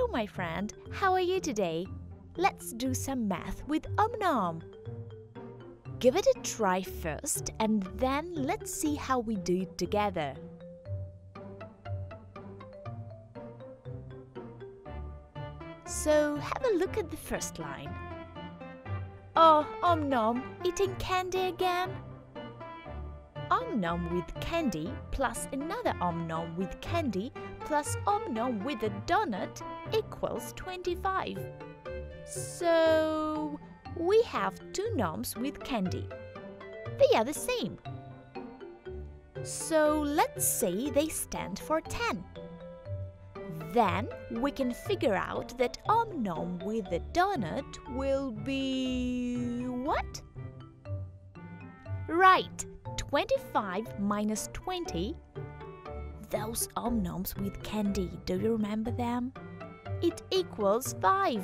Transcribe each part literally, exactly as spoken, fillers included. Hello, my friend. How are you today? Let's do some math with Omnom. Give it a try first and then let's see how we do it together. So, have a look at the first line. Oh, Omnom, eating candy again? Omnom with candy plus another Omnom with candy plus Omnom with a donut equals twenty-five. So, we have two noms with candy. They are the same. So, let's say they stand for ten. Then, we can figure out that Omnom with a donut will be... what? Right! twenty-five minus twenty. Those Omnoms with candy, do you remember them? It equals five.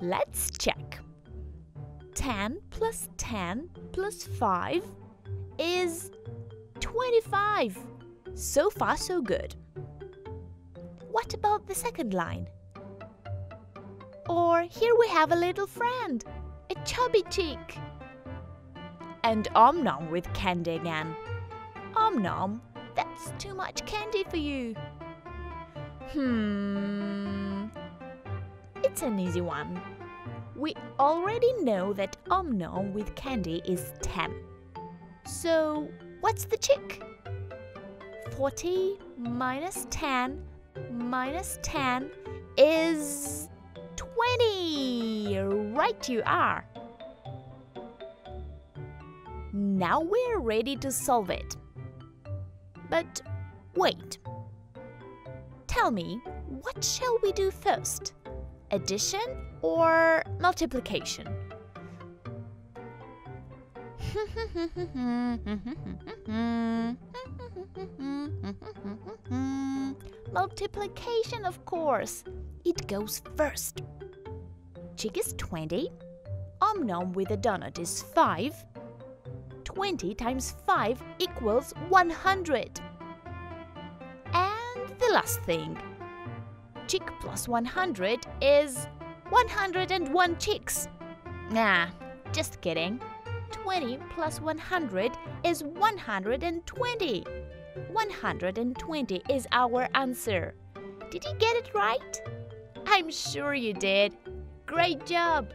Let's check. ten plus ten plus five is twenty-five. So far, so good. What about the second line? Or here we have a little friend, a chubby chick. And Omnom with candy again. Omnom, that's too much candy for you. Hmm... It's an easy one. We already know that Omnom with candy is ten. So, what's the chick? forty minus ten minus ten is twenty. Right you are. Now we're ready to solve it. But wait. Tell me, what shall we do first? Addition or multiplication? Multiplication, of course. It goes first. Chick is twenty. Omnom with a donut is five. twenty times five equals one hundred. And the last thing. Chick plus one hundred is one hundred and one chicks. Nah, just kidding. twenty plus one hundred is one hundred and twenty. one hundred and twenty is our answer. Did you get it right? I'm sure you did. Great job!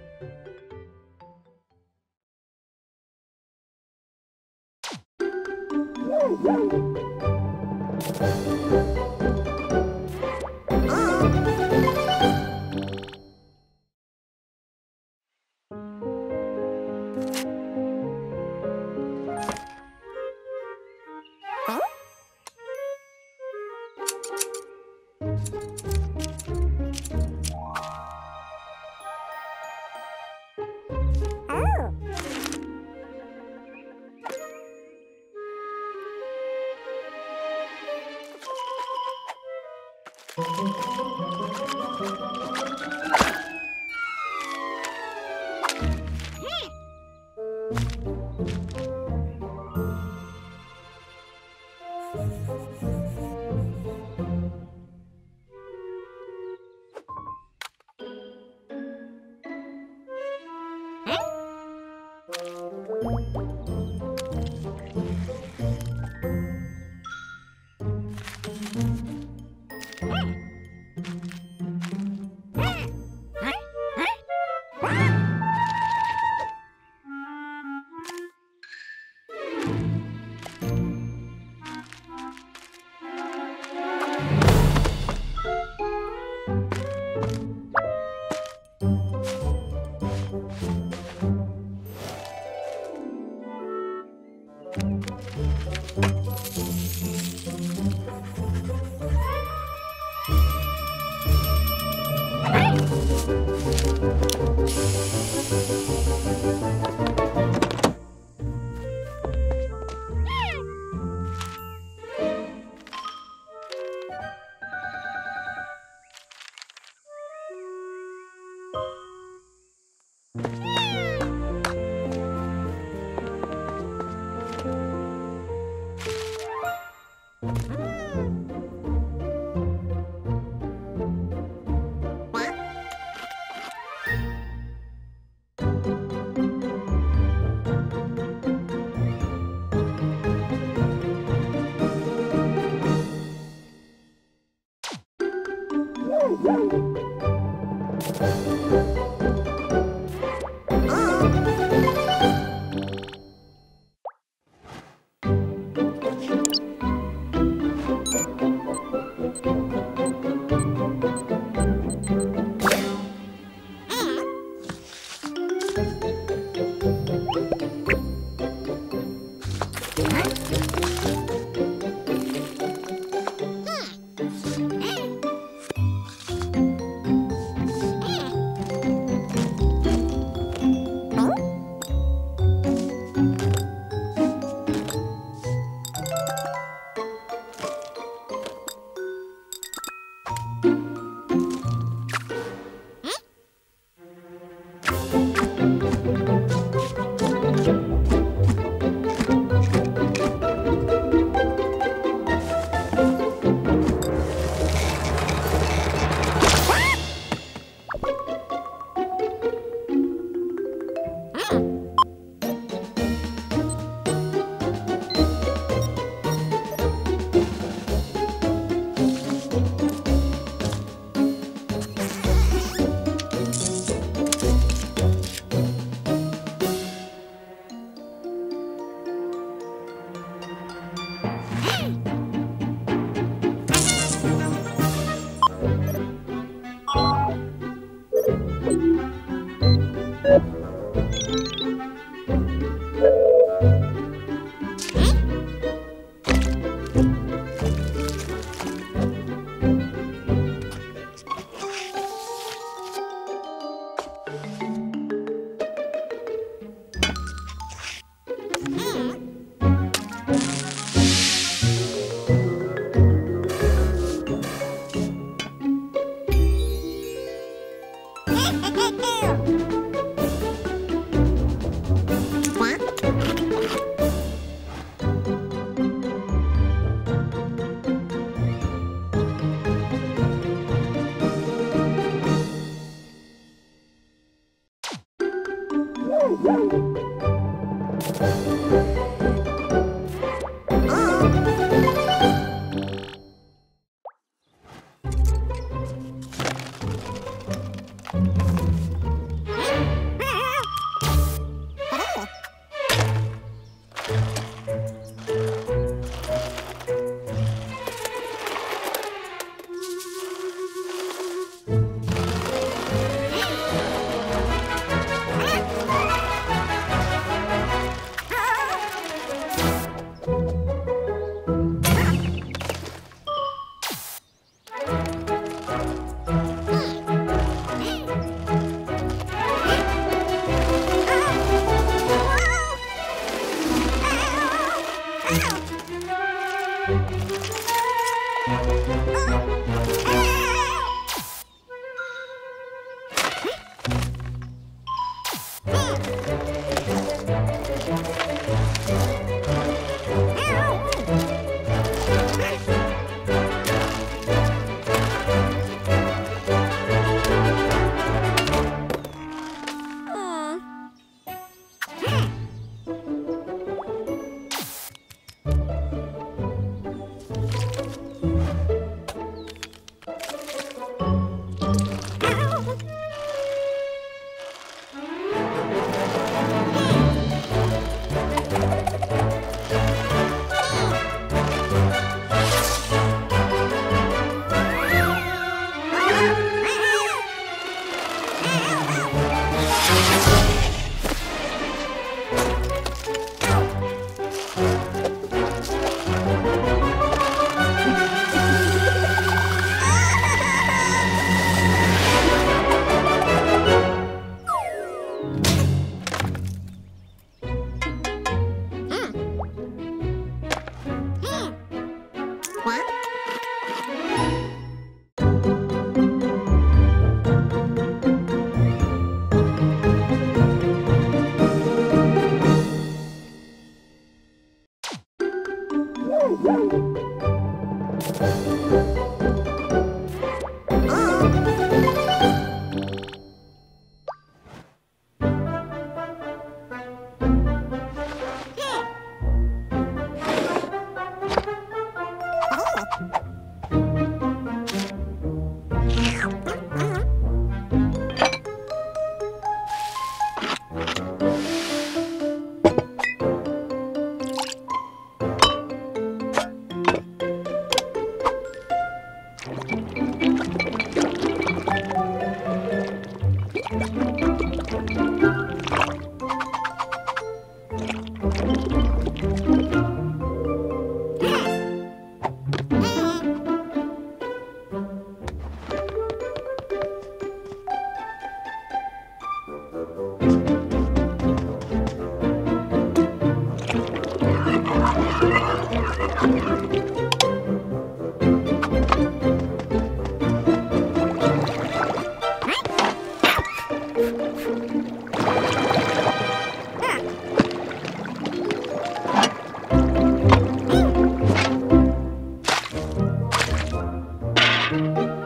You